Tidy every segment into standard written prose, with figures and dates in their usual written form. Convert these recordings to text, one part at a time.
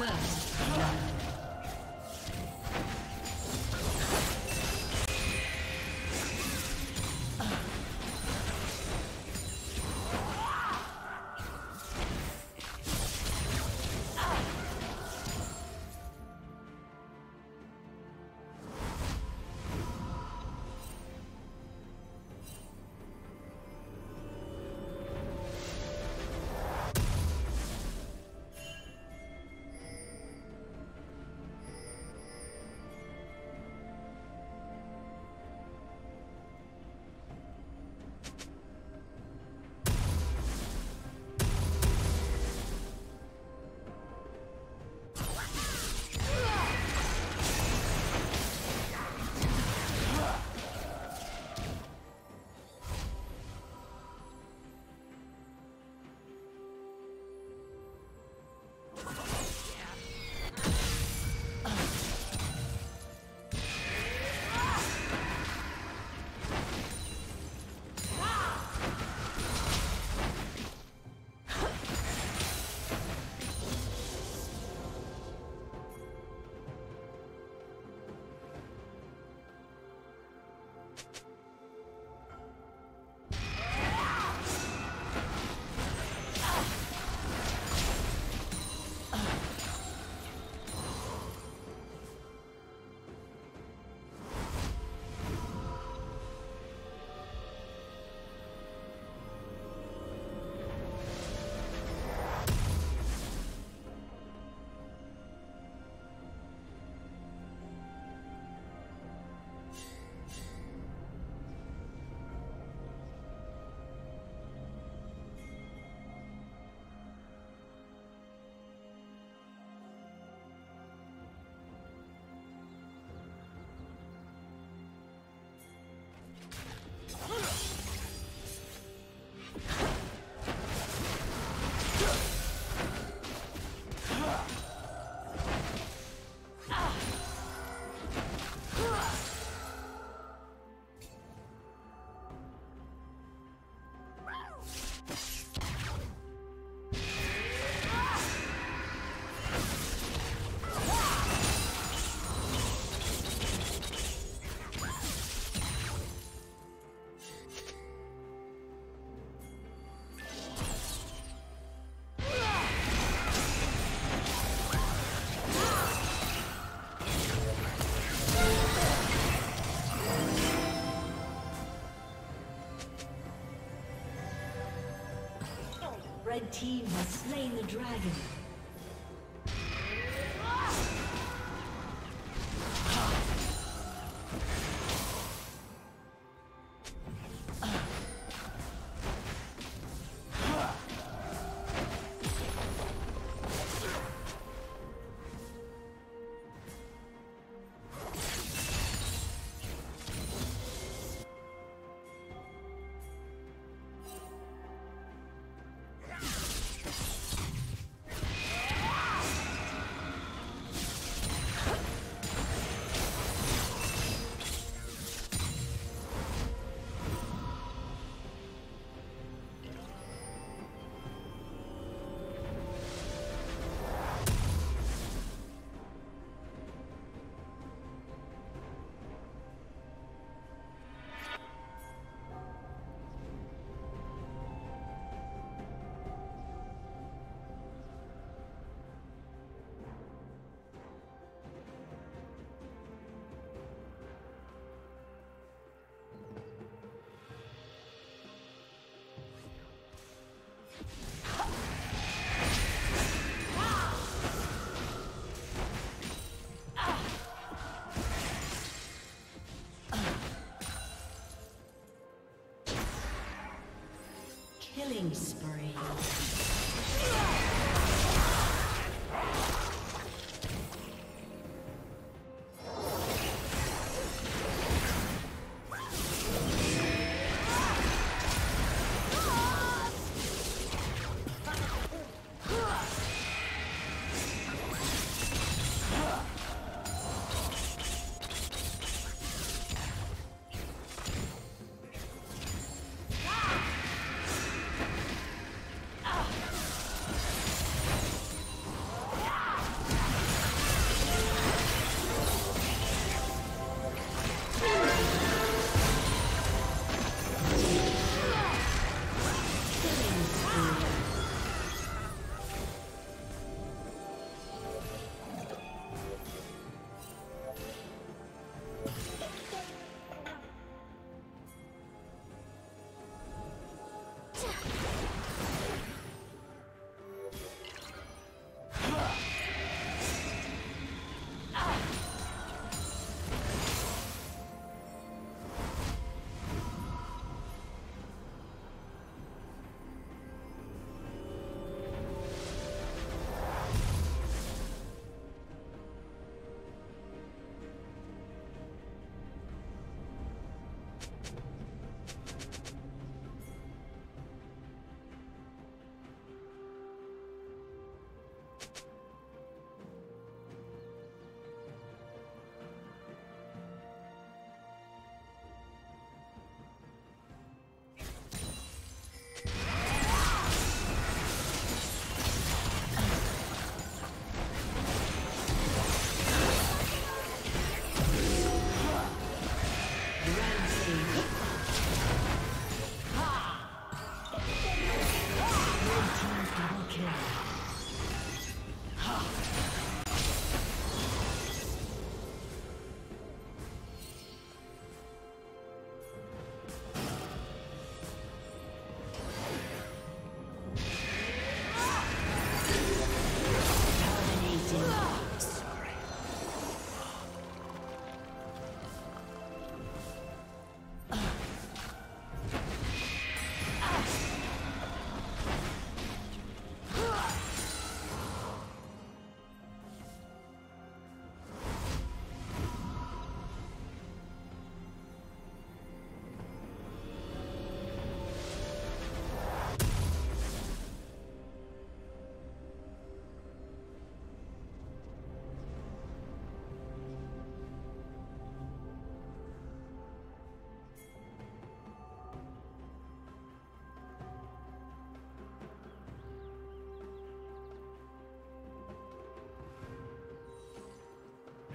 First blood. Red team has slain the dragon. Killing spree.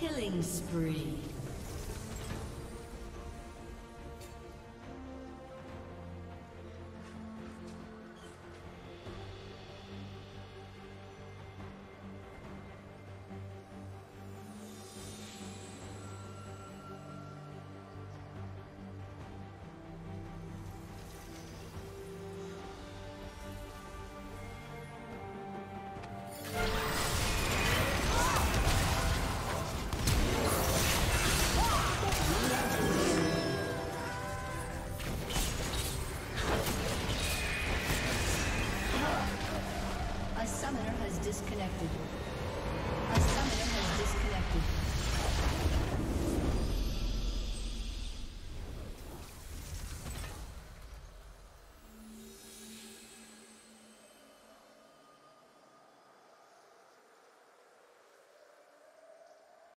Killing spree. Disconnected.